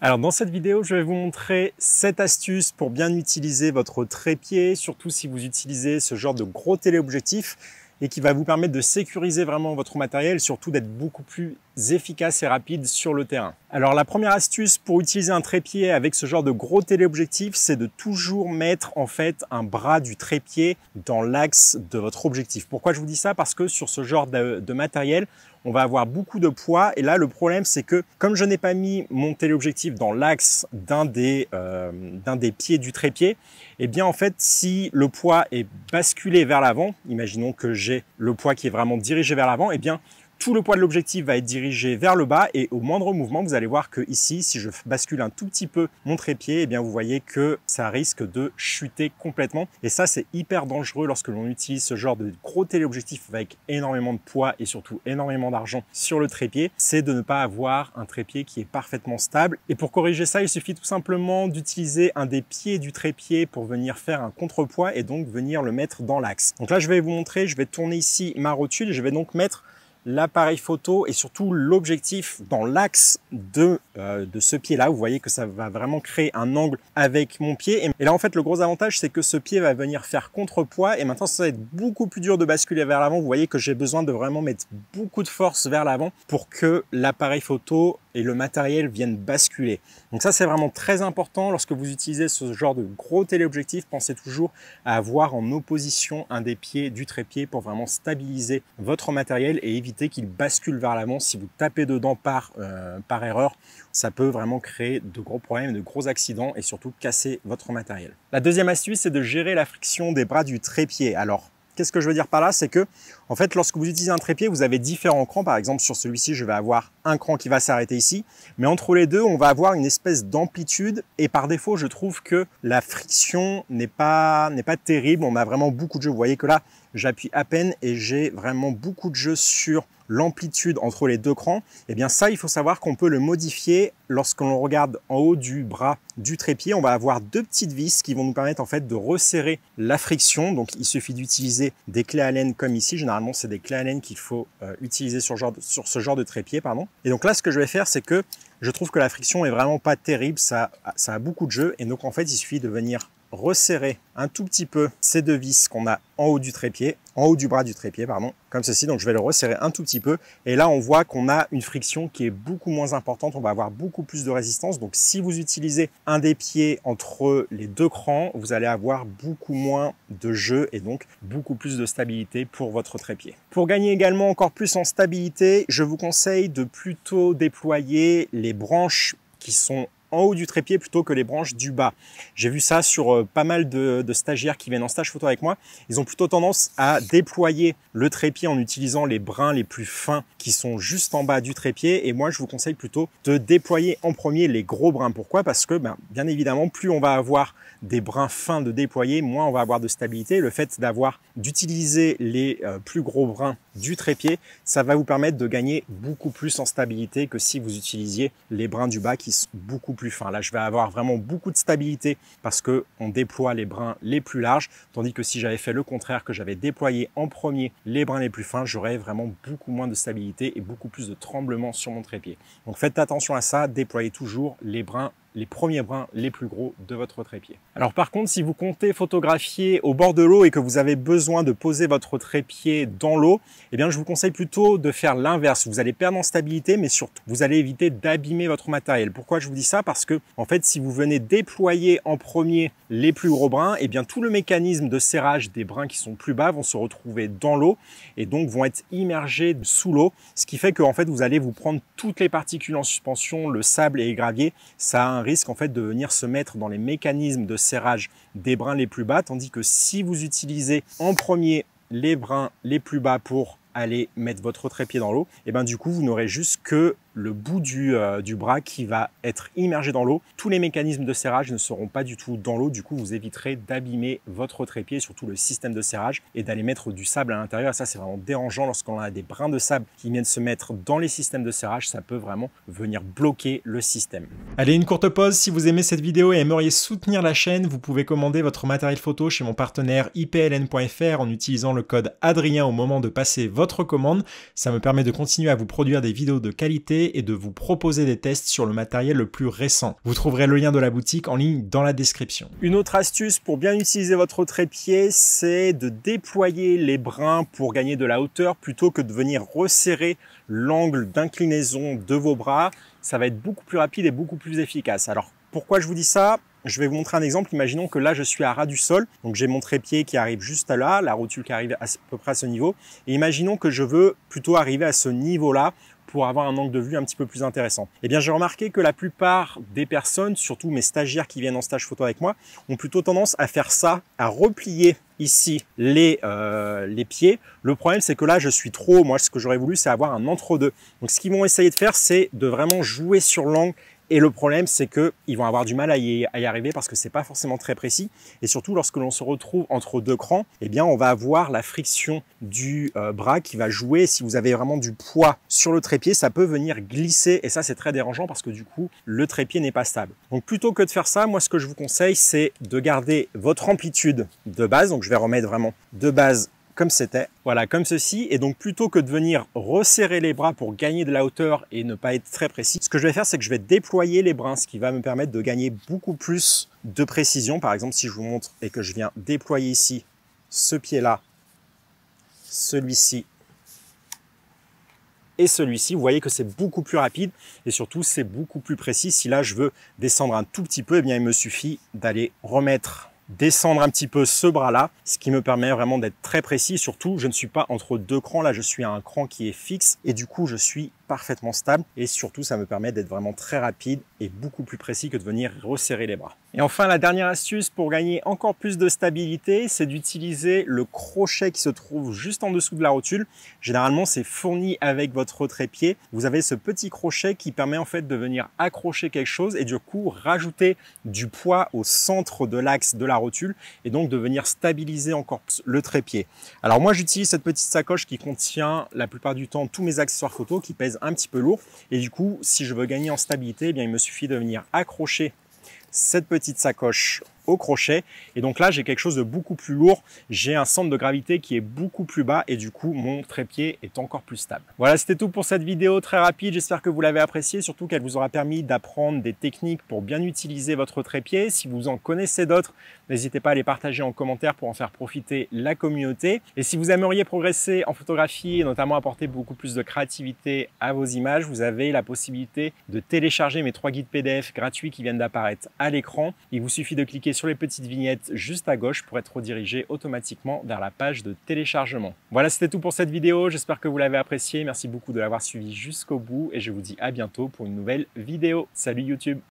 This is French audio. Alors dans cette vidéo, je vais vous montrer 7 astuces pour bien utiliser votre trépied, surtout si vous utilisez ce genre de gros téléobjectifs et qui va vous permettre de sécuriser vraiment votre matériel, surtout d'être beaucoup plus efficace et rapide sur le terrain. Alors la première astuce pour utiliser un trépied avec ce genre de gros téléobjectif, c'est de toujours mettre en fait un bras du trépied dans l'axe de votre objectif. Pourquoi je vous dis ça? Parce que sur ce genre de matériel, on va avoir beaucoup de poids et là le problème c'est que comme je n'ai pas mis mon téléobjectif dans l'axe d'un des pieds du trépied, eh bien en fait si le poids est basculé vers l'avant, imaginons que j'ai le poids qui est vraiment dirigé vers l'avant, eh bien tout le poids de l'objectif va être dirigé vers le bas et au moindre mouvement, vous allez voir que ici, si je bascule un tout petit peu mon trépied, eh bien vous voyez que ça risque de chuter complètement. Et ça, c'est hyper dangereux lorsque l'on utilise ce genre de gros téléobjectif avec énormément de poids et surtout énormément d'argent sur le trépied. C'est de ne pas avoir un trépied qui est parfaitement stable. Et pour corriger ça, il suffit tout simplement d'utiliser un des pieds du trépied pour venir faire un contrepoids et donc venir le mettre dans l'axe. Donc là, je vais vous montrer, je vais tourner ici ma rotule et je vais donc mettre l'appareil photo et surtout l'objectif dans l'axe de ce pied là. Vous voyez que ça va vraiment créer un angle avec mon pied et là en fait le gros avantage c'est que ce pied va venir faire contrepoids et maintenant ça va être beaucoup plus dur de basculer vers l'avant. Vous voyez que j'ai besoin de vraiment mettre beaucoup de force vers l'avant pour que l'appareil photo et le matériel viennent basculer. Donc ça c'est vraiment très important lorsque vous utilisez ce genre de gros téléobjectif, pensez toujours à avoir en opposition un des pieds du trépied pour vraiment stabiliser votre matériel et éviter qu'il bascule vers l'avant. Si vous tapez dedans par erreur, ça peut vraiment créer de gros problèmes, de gros accidents et surtout casser votre matériel. La deuxième astuce, c'est de gérer la friction des bras du trépied. Alors, qu'est-ce que je veux dire par là? C'est que, en fait, lorsque vous utilisez un trépied, vous avez différents crans. Par exemple, sur celui-ci, je vais avoir un cran qui va s'arrêter ici. Mais entre les deux, on va avoir une espèce d'amplitude. Et par défaut, je trouve que la friction n'est pas terrible. On a vraiment beaucoup de jeu. Vous voyez que là, j'appuie à peine et j'ai vraiment beaucoup de jeu sur l'amplitude entre les deux crans. Et bien ça, il faut savoir qu'on peut le modifier lorsque l'on regarde en haut du bras du trépied. On va avoir deux petites vis qui vont nous permettre en fait de resserrer la friction. Donc il suffit d'utiliser des clés Allen comme ici. Généralement, c'est des clés Allen qu'il faut utiliser sur ce genre de trépied. Et donc là, ce que je vais faire, c'est que je trouve que la friction est vraiment pas terrible. Ça a beaucoup de jeu et donc en fait, il suffit de venir resserrer un tout petit peu ces deux vis qu'on a en haut du trépied, en haut du bras du trépied, pardon, comme ceci. Donc je vais le resserrer un tout petit peu et là on voit qu'on a une friction qui est beaucoup moins importante, on va avoir beaucoup plus de résistance. Donc si vous utilisez un des pieds entre les deux crans, vous allez avoir beaucoup moins de jeu et donc beaucoup plus de stabilité pour votre trépied. Pour gagner également encore plus en stabilité, je vous conseille de plutôt déployer les branches qui sont en haut du trépied plutôt que les branches du bas. J'ai vu ça sur pas mal de stagiaires qui viennent en stage photo avec moi. Ils ont plutôt tendance à déployer le trépied en utilisant les brins les plus fins qui sont juste en bas du trépied. Et moi, je vous conseille plutôt de déployer en premier les gros brins. Pourquoi? Parce que bien évidemment, plus on va avoir des brins fins de déployer, moins on va avoir de stabilité. Le fait d'utiliser les plus gros brins du trépied, ça va vous permettre de gagner beaucoup plus en stabilité que si vous utilisiez les brins du bas qui sont beaucoup plus fin. Là, je vais avoir vraiment beaucoup de stabilité parce que on déploie les brins les plus larges, tandis que si j'avais fait le contraire, que j'avais déployé en premier les brins les plus fins, j'aurais vraiment beaucoup moins de stabilité et beaucoup plus de tremblements sur mon trépied. Donc faites attention à ça, déployez toujours les premiers brins les plus gros de votre trépied. Alors par contre, si vous comptez photographier au bord de l'eau et que vous avez besoin de poser votre trépied dans l'eau, eh bien je vous conseille plutôt de faire l'inverse. Vous allez perdre en stabilité, mais surtout vous allez éviter d'abîmer votre matériel. Pourquoi je vous dis ça? Parce que en fait, si vous venez déployer en premier les plus gros brins, eh bien tout le mécanisme de serrage des brins qui sont plus bas vont se retrouver dans l'eau et donc vont être immergés sous l'eau, ce qui fait que en fait vous allez vous prendre toutes les particules en suspension, le sable et les graviers. Ça a un risque en fait de venir se mettre dans les mécanismes de serrage des brins les plus bas, tandis que si vous utilisez en premier les brins les plus bas pour aller mettre votre trépied dans l'eau, et bien du coup vous n'aurez juste que le bout du bras qui va être immergé dans l'eau. Tous les mécanismes de serrage ne seront pas du tout dans l'eau, du coup vous éviterez d'abîmer votre trépied, surtout le système de serrage, et d'aller mettre du sable à l'intérieur. Ça c'est vraiment dérangeant lorsqu'on a des brins de sable qui viennent se mettre dans les systèmes de serrage, ça peut vraiment venir bloquer le système. Allez, une courte pause. Si vous aimez cette vidéo et aimeriez soutenir la chaîne, vous pouvez commander votre matériel photo chez mon partenaire IPLN.fr en utilisant le code Adrien au moment de passer votre commande. Ça me permet de continuer à vous produire des vidéos de qualité et de vous proposer des tests sur le matériel le plus récent. Vous trouverez le lien de la boutique en ligne dans la description. Une autre astuce pour bien utiliser votre trépied, c'est de déployer les brins pour gagner de la hauteur plutôt que de venir resserrer l'angle d'inclinaison de vos bras. Ça va être beaucoup plus rapide et beaucoup plus efficace. Alors pourquoi je vous dis ça ? Je vais vous montrer un exemple. Imaginons que là, je suis à ras du sol. Donc, j'ai mon trépied qui arrive juste à là, la rotule qui arrive à peu près à ce niveau. Et imaginons que je veux plutôt arriver à ce niveau-là pour avoir un angle de vue un petit peu plus intéressant. Eh bien, j'ai remarqué que la plupart des personnes, surtout mes stagiaires qui viennent en stage photo avec moi, ont plutôt tendance à faire ça, à replier ici les pieds. Le problème, c'est que là, je suis trop haut. Moi, ce que j'aurais voulu, c'est avoir un entre-deux. Donc, ce qu'ils vont essayer de faire, c'est de vraiment jouer sur l'angle. Et le problème, c'est qu'ils vont avoir du mal à y arriver parce que c'est pas forcément très précis. Et surtout, lorsque l'on se retrouve entre deux crans, eh bien, on va avoir la friction du bras qui va jouer. Si vous avez vraiment du poids sur le trépied, ça peut venir glisser. Et ça, c'est très dérangeant parce que du coup, le trépied n'est pas stable. Donc, plutôt que de faire ça, moi, ce que je vous conseille, c'est de garder votre amplitude de base. Donc, je vais remettre vraiment de base comme c'était, voilà, comme ceci. Et donc, plutôt que de venir resserrer les bras pour gagner de la hauteur et ne pas être très précis, ce que je vais faire, c'est que je vais déployer les brins, ce qui va me permettre de gagner beaucoup plus de précision. Par exemple, si je vous montre et que je viens déployer ici ce pied-là, celui-ci et celui-ci, vous voyez que c'est beaucoup plus rapide et surtout, c'est beaucoup plus précis. Si là, je veux descendre un tout petit peu, eh bien, il me suffit d'aller descendre un petit peu ce bras-là, ce qui me permet vraiment d'être très précis. Surtout, je ne suis pas entre deux crans. Là, je suis à un cran qui est fixe et du coup, je suis parfaitement stable. Et surtout, ça me permet d'être vraiment très rapide et beaucoup plus précis que de venir resserrer les bras. Et enfin, la dernière astuce pour gagner encore plus de stabilité, c'est d'utiliser le crochet qui se trouve juste en dessous de la rotule. Généralement, c'est fourni avec votre trépied. Vous avez ce petit crochet qui permet en fait de venir accrocher quelque chose et du coup, rajouter du poids au centre de l'axe de la rotule et donc de venir stabiliser encore le trépied. Alors moi, j'utilise cette petite sacoche qui contient la plupart du temps tous mes accessoires photo qui pèsent un petit peu lourd. Et du coup, si je veux gagner en stabilité, eh bien, il me suffit de venir accrocher cette petite sacoche au crochet. Et donc là, j'ai quelque chose de beaucoup plus lourd. J'ai un centre de gravité qui est beaucoup plus bas et du coup, mon trépied est encore plus stable. Voilà, c'était tout pour cette vidéo très rapide. J'espère que vous l'avez appréciée, surtout qu'elle vous aura permis d'apprendre des techniques pour bien utiliser votre trépied. Si vous en connaissez d'autres, n'hésitez pas à les partager en commentaire pour en faire profiter la communauté. Et si vous aimeriez progresser en photographie et notamment apporter beaucoup plus de créativité à vos images, vous avez la possibilité de télécharger mes 3 guides PDF gratuits qui viennent d'apparaître à l'écran. Il vous suffit de cliquer sur les petites vignettes juste à gauche pour être redirigé automatiquement vers la page de téléchargement. Voilà, c'était tout pour cette vidéo. J'espère que vous l'avez appréciée. Merci beaucoup de l'avoir suivi jusqu'au bout et je vous dis à bientôt pour une nouvelle vidéo. Salut YouTube!